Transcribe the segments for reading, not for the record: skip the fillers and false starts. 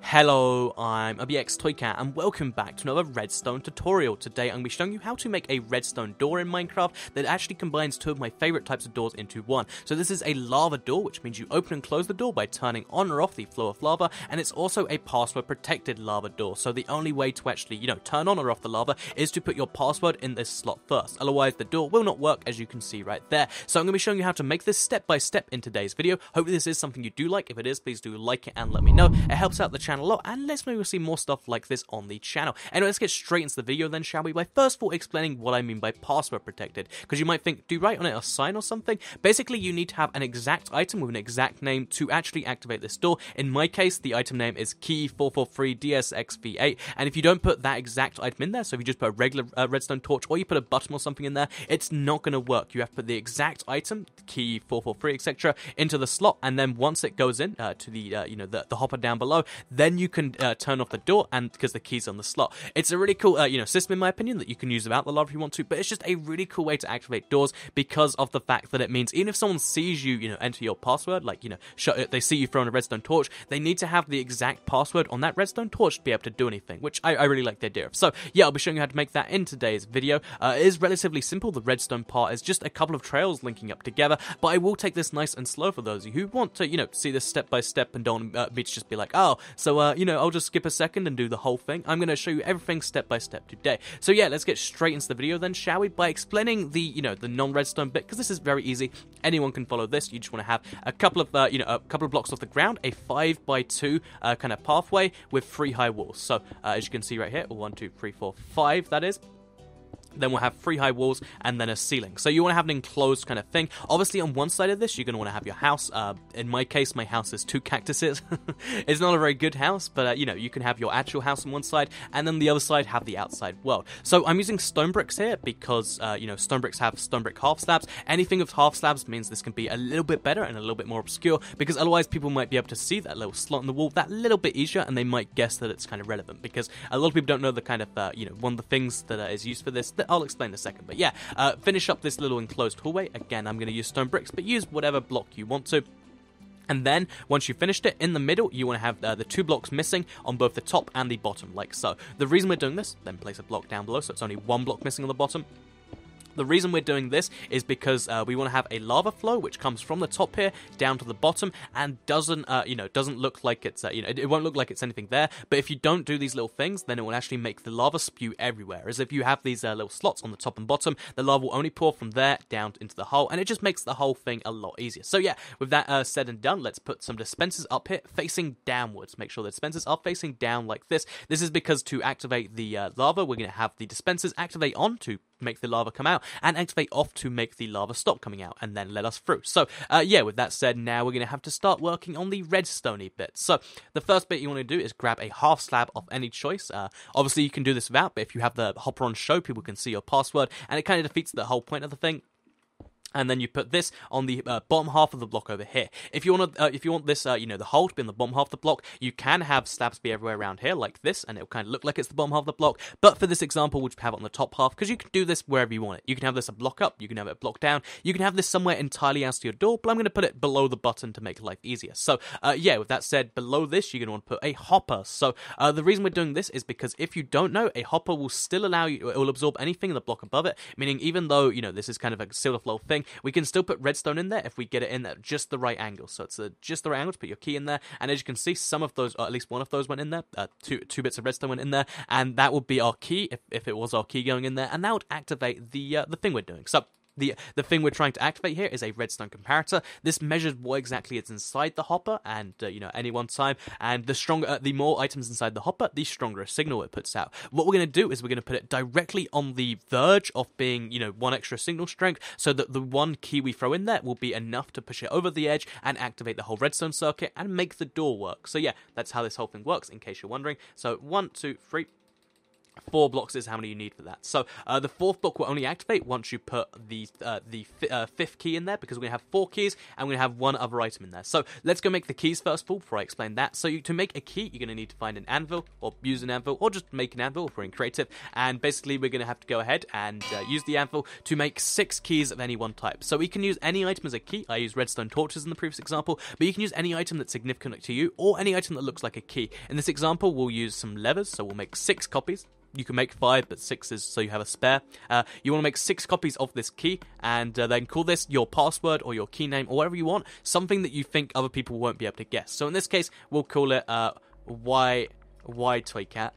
Hello, I'm BxToyCat and welcome back to another redstone tutorial. Today I'm going to be showing you how to make a redstone door in Minecraft that actually combines two of my favourite types of doors into one. So this is a lava door, which means you open and close the door by turning on or off the flow of lava, and it's also a password protected lava door. So the only way to actually, turn on or off the lava is to put your password in this slot first. Otherwise the door will not work, as you can see right there. So I'm going to be showing you how to make this step by step in today's video. Hopefully this is something you do like. If it is, please do like it and let me know. It helps out the channel a lot, and let's know you'll see more stuff like this on the channel. Anyway, let's get straight into the video then, shall we? By first of all explaining what I mean by password protected, because you might think, do you write on it a sign or something? Basically, you need to have an exact item with an exact name to actually activate this door. In my case, the item name is key443dsxv8, and if you don't put that exact item in there, so if you just put a regular redstone torch, or you put a button or something in there, it's not going to work. You have to put the exact item, key443 etc, into the slot, and then once it goes in to the hopper down below, then you can turn off the door, and because the key's on the slot. It's a really cool system, in my opinion, that you can use about the lava if you want to, but it's just a really cool way to activate doors because of the fact that it means even if someone sees you, enter your password, like, they see you throwing a redstone torch, they need to have the exact password on that redstone torch to be able to do anything, which I really like the idea of. So yeah, I'll be showing you how to make that in today's video. It is relatively simple. The redstone part is just a couple of trails linking up together, but I will take this nice and slow for those of you who want to, see this step by step and don't want me to just be like, oh, so I'll just skip a second and do the whole thing. I'm going to show you everything step by step today. So yeah, let's get straight into the video then, shall we? By explaining the, the non-redstone bit, because this is very easy. Anyone can follow this. You just want to have a couple of, a couple of blocks off the ground, a 5 by 2 kind of pathway with 3 high walls. So as you can see right here, 1, 2, 3, 4, 5. That is. Then we'll have 3 high walls and then a ceiling. So you want to have an enclosed kind of thing. Obviously, on one side of this, you're going to want to have your house. In my case, my house is 2 cactuses. It's not a very good house, but, you can have your actual house on one side, and then the other side have the outside world. So I'm using stone bricks here because, stone bricks have stone brick half slabs. Anything with half slabs means this can be a little bit better and a little bit more obscure, because otherwise people might be able to see that little slot in the wall that little bit easier, and they might guess that it's kind of relevant, because a lot of people don't know the kind of, one of the things that is used for this. I'll explain in a second, but yeah, finish up this little enclosed hallway. Again, I'm going to use stone bricks, but use whatever block you want to. And then, once you've finished it, in the middle, you want to have the 2 blocks missing on both the top and the bottom, like so. The reason we're doing this, then place a block down below, so it's only 1 block missing on the bottom. The reason we're doing this is because we want to have a lava flow which comes from the top here down to the bottom and doesn't look like it's it won't look like it's anything there. But if you don't do these little things, then it will actually make the lava spew everywhere. As if you have these little slots on the top and bottom, the lava will only pour from there down into the hole, and it just makes the whole thing a lot easier. So yeah, with that said and done, let's put some dispensers up here facing downwards. Make sure the dispensers are facing down like this. This is because to activate the lava, we're going to have the dispensers activate on to make the lava come out, and activate off to make the lava stop coming out and then let us through. So yeah, with that said, now we're going to have to start working on the redstone-y bit. So the first bit you want to do is grab a half slab of any choice. Obviously you can do this without, but if you have the hopper on show, people can see your password, and it kind of defeats the whole point of the thing. And then you put this on the bottom half of the block over here. If you want to, if you want this, the hole to be in the bottom half of the block, you can have slabs be everywhere around here like this, and it'll kind of look like it's the bottom half of the block. But for this example, we'll have it on the top half, because you can do this wherever you want it. You can have this a block up, you can have it a block down, you can have this somewhere entirely out to your door, but I'm going to put it below the button to make life easier. So yeah, with that said, below this, you're going to want to put a hopper. So the reason we're doing this is because if you don't know, a hopper will still allow you, it will absorb anything in the block above it, meaning even though, this is kind of a silver flow thing, we can still put redstone in there if we get it in at just the right angle. So it's just the right angle to put your key in there, and as you can see, some of those, or at least one of those went in there, two bits of redstone went in there, and that would be our key if it was our key going in there, and that would activate the thing we're doing. So the thing we're trying to activate here is a redstone comparator. This measures what exactly is inside the hopper, and any one time, and the stronger, the more items inside the hopper, the stronger a signal it puts out. What we're going to do is we're going to put it directly on the verge of being, 1 extra signal strength, so that the 1 key we throw in there will be enough to push it over the edge and activate the whole redstone circuit and make the door work. So yeah, that's how this whole thing works, in case you're wondering. So 1, 2, 3. 4 blocks is how many you need for that. So the 4th block will only activate once you put the 5th key in there, because we're going to have 4 keys and we're going to have 1 other item in there. So let's go make the keys first of all before I explain that. So to make a key, you're going to need to find an anvil, or use an anvil, or just make an anvil if we're in creative. And basically we're going to have to go ahead and use the anvil to make 6 keys of any one type. So we can use any item as a key. I used redstone torches in the previous example, but you can use any item that's significant to you or any item that looks like a key. In this example we'll use some levers, so we'll make 6 copies. You can make 5, but 6 is so you have a spare. You want to make 6 copies of this key, and then call this your password or your key name or whatever you want, something that you think other people won't be able to guess. So in this case, we'll call it Why Toy Cat?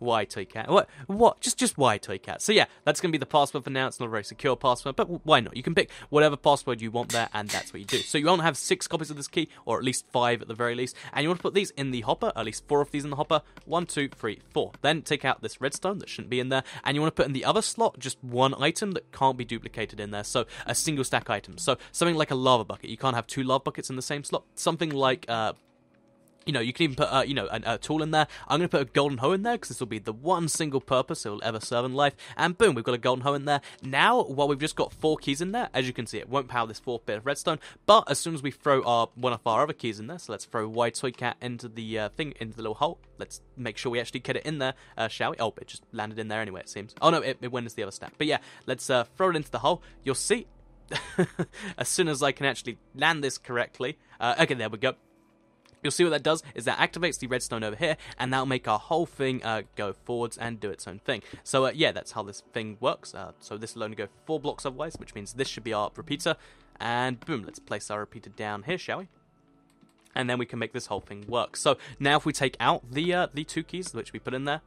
Why Toy Cat? What? Just Why Toy Cat? So yeah, that's gonna be the password for now. It's not a very secure password, but why not? You can pick whatever password you want there, and that's what you do. So you want to have 6 copies of this key, or at least 5 at the very least, and you want to put these in the hopper, at least 4 of these in the hopper. 1, 2, 3, 4. Then take out this redstone that shouldn't be in there, and you want to put in the other slot just 1 item that can't be duplicated in there, so a single stack item. So something like a lava bucket. You can't have 2 lava buckets in the same slot. Something like you know, you can even put, a tool in there. I'm going to put a golden hoe in there because this will be the one single purpose it will ever serve in life. And boom, we've got a golden hoe in there. Now, while we've just got 4 keys in there, as you can see, it won't power this 4th bit of redstone. But as soon as we throw one of our other keys in there, so let's throw Why Toy Cat into the thing, into the little hole. Let's make sure we actually get it in there, shall we? Oh, it just landed in there anyway, it seems. Oh, no, it went into the other stack. But yeah, let's throw it into the hole. You'll see, as soon as I can actually land this correctly. Okay, there we go. You'll see what that does is that activates the redstone over here, and that'll make our whole thing go forwards and do its own thing. So yeah, that's how this thing works. So this will only go 4 blocks otherwise, which means this should be our repeater. And boom, let's place our repeater down here, shall we? And then we can make this whole thing work. So now if we take out the 2 keys which we put in there,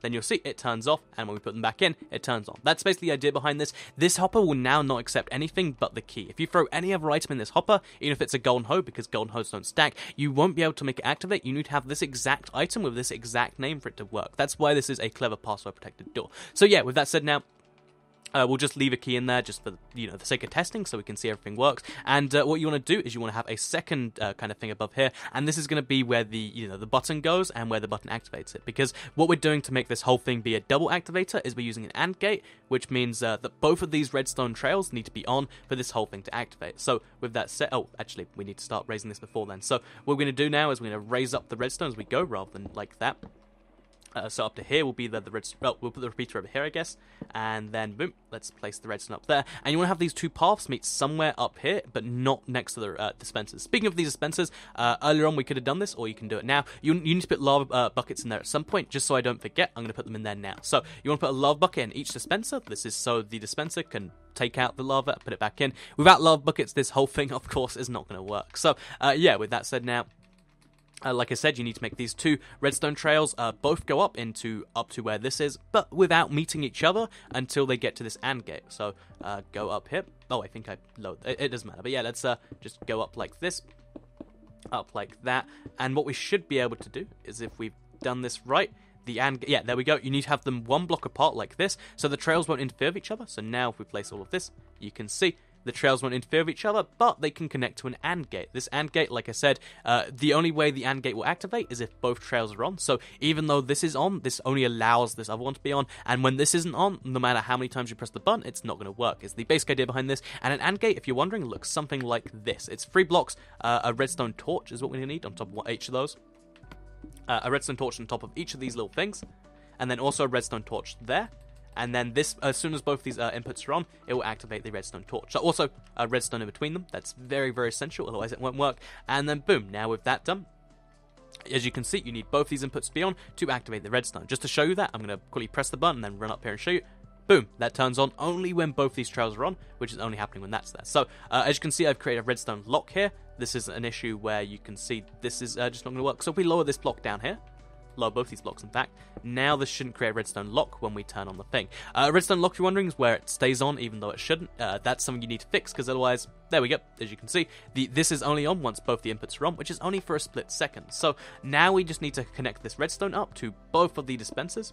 then you'll see it turns off, and when we put them back in, it turns on. That's basically the idea behind this. This hopper will now not accept anything but the key. If you throw any other item in this hopper, even if it's a golden hoe, because golden hoes don't stack, you won't be able to make it activate. You need to have this exact item with this exact name for it to work. That's why this is a clever password-protected door. So yeah, with that said now, we'll just leave a key in there just for the sake of testing, so we can see everything works. And what you want to do is you want to have a second kind of thing above here, and this is going to be where the the button goes and where the button activates it. Because what we're doing to make this whole thing be a double activator is we're using an AND gate, which means that both of these redstone trails need to be on for this whole thing to activate. So with that set, oh, actually we need to start raising this before then. So what we're going to do now is we're going to raise up the redstone as we go, rather than like that. So up to here will be the redstone. Well, we'll put the repeater over here, I guess, and then boom, let's place the redstone up there. And you want to have these 2 paths meet somewhere up here, but not next to the dispensers. Speaking of these dispensers, earlier on we could have done this, or you can do it now. You need to put lava buckets in there at some point, just so I don't forget. I'm going to put them in there now. So you want to put a lava bucket in each dispenser. This is so the dispenser can take out the lava and put it back in. Without lava buckets, this whole thing, of course, is not going to work. So yeah, with that said now, like I said, you need to make these 2 redstone trails both go up into up to where this is, but without meeting each other until they get to this AND gate. So go up here. Oh, I think I load. It doesn't matter. But yeah, let's just go up like this, up like that. And what we should be able to do is, if we've done this right, the AND gate. Yeah, there we go. You need to have them 1 block apart like this, so the trails won't interfere with each other. So now, if we place all of this, you can see the trails won't interfere with each other, but they can connect to an AND gate. This AND gate, like I said, the only way the AND gate will activate is if both trails are on. So even though this is on, this only allows this other one to be on, and when this isn't on, no matter how many times you press the button, it's not going to work. It's the basic idea behind this. And an AND gate, if you're wondering, looks something like this. It's 3 blocks, a redstone torch is what we need on top of each of those. A redstone torch on top of each of these little things, and then also a redstone torch there. And then this, as soon as both these inputs are on, it will activate the redstone torch. So also, redstone in between them. That's very, very essential, otherwise it won't work. And then boom, now with that done, as you can see, you need both these inputs to be on to activate the redstone. Just to show you that, I'm going to quickly press the button and then run up here and show you. Boom, that turns on only when both these trails are on, which is only happening when that's there. So, as you can see, I've created a redstone lock here. This is an issue where you can see this is just not going to work. So if we lower this block down here, lower both these blocks in fact, now this shouldn't create a redstone lock when we turn on the thing. Redstone lock, if you're wondering, is where it stays on even though it shouldn't. That's something you need to fix, because otherwise, there we go, as you can see, this is only on once both the inputs are on, which is only for a split second. So now we just need to connect this redstone up to both of the dispensers,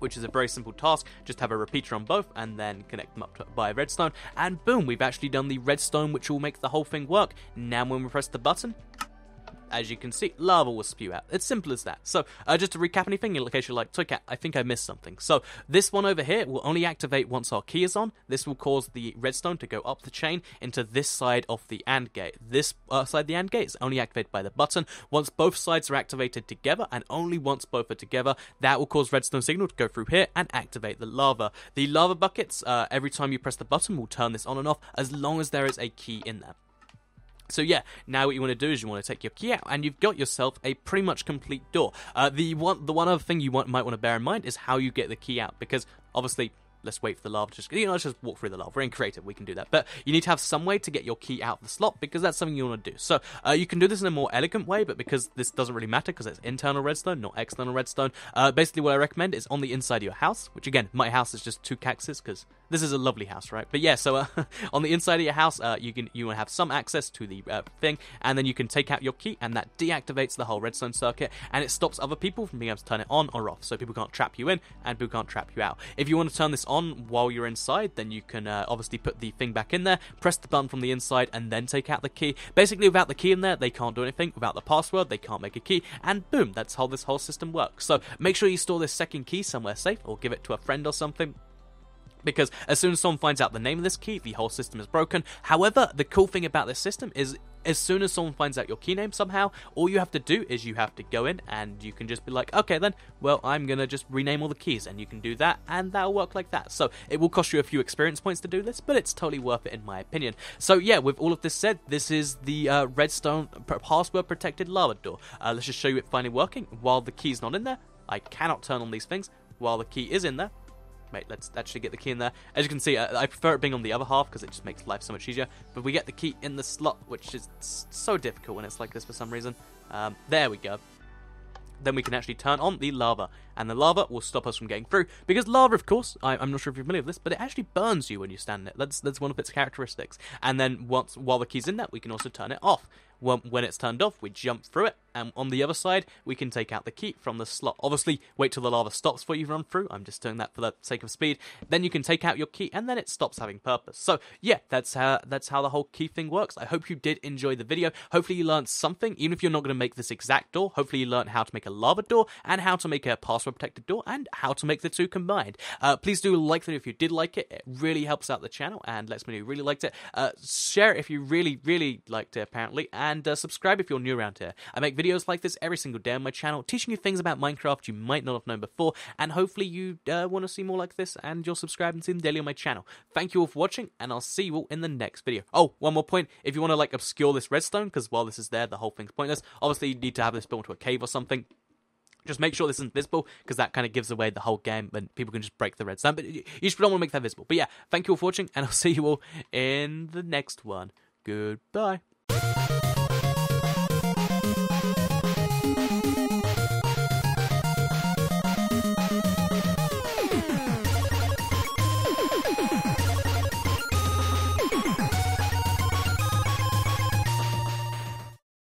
which is a very simple task. Just have a repeater on both and then connect them up by redstone, and boom, we've actually done the redstone, which will make the whole thing work. Now when we press the button, as you can see, lava will spew out. It's simple as that. So just to recap anything, in case you're like, ToyCat, I think I missed something. So this one over here will only activate once our key is on. This will cause the redstone to go up the chain into this side of the AND gate. This side of the AND gate is only activated by the button. Once both sides are activated together, and only once both are together, that will cause redstone signal to go through here and activate the lava. The lava buckets, every time you press the button, will turn this on and off as long as there is a key in there. So yeah, now what you want to do is you want to take your key out, and you've got yourself a pretty much complete door. The one other thing you might want to bear in mind is how you get the key out, because obviously, let's wait for the lava. Let's just walk through the lava. We're in creative, we can do that. But you need to have some way to get your key out of the slot, because that's something you want to do. So you can do this in a more elegant way, but because this doesn't really matter, because it's internal redstone, not external redstone. Basically, what I recommend is on the inside of your house, which again, my house is just two cactuses, because this is a lovely house, right? But yeah, so on the inside of your house, you want to have some access to the thing, and then you can take out your key, and that deactivates the whole redstone circuit, and it stops other people from being able to turn it on or off, so people can't trap you in, and people can't trap you out. If you want to turn this on while you're inside, then you can obviously put the thing back in there, press the button from the inside, and then take out the key. Basically, without the key in there, they can't do anything. Without the password, they can't make a key, and boom, that's how this whole system works. So make sure you store this second key somewhere safe, or give it to a friend or something, because as soon as someone finds out the name of this key, the whole system is broken. However, the cool thing about this system is, as soon as someone finds out your key name somehow, all you have to do is you have to go in, and you can just be like, okay then, well, I'm gonna just rename all the keys, and you can do that, and that'll work like that. So it will cost you a few experience points to do this, but it's totally worth it in my opinion. So yeah, with all of this said, this is the redstone password protected lava door. Let's just show you it finally working. While the key's not in there, I cannot turn on these things. While the key is in there, mate, let's actually get the key in there. As you can see, I prefer it being on the other half because it just makes life so much easier. But we get the key in the slot, which is so difficult when it's like this for some reason. There we go. Then we can actually turn on the lava, and the lava will stop us from getting through, because lava, of course, I'm not sure if you're familiar with this, but it actually burns you when you stand in it. That's one of its characteristics. And then while the key's in that, we can also turn it off. When it's turned off, we jump through it, and on the other side, we can take out the key from the slot. Obviously, wait till the lava stops before you run through. I'm just doing that for the sake of speed. Then you can take out your key, and then it stops having purpose. So yeah, that's how the whole key thing works. I hope you did enjoy the video. Hopefully you learned something. Even if you're not going to make this exact door, hopefully you learned how to make a lava door, and how to make a password protected door, and how to make the two combined. Please do like the video if you did like it. It really helps out the channel, and lets me know you really liked it. Share it if you really liked it, apparently, and subscribe if you're new around here. I make videos like this every single day on my channel, teaching you things about Minecraft you might not have known before, and hopefully you want to see more like this, and you'll subscribe and see them daily on my channel. Thank you all for watching, and I'll see you all in the next video. Oh, one more point, if you want to like obscure this redstone, because while this is there, the whole thing's pointless. Obviously you need to have this built into a cave or something. Just make sure this isn't visible, because that kind of gives away the whole game, and people can just break the redstone, but you just don't want to make that visible. But yeah, thank you all for watching, and I'll see you all in the next one. Goodbye.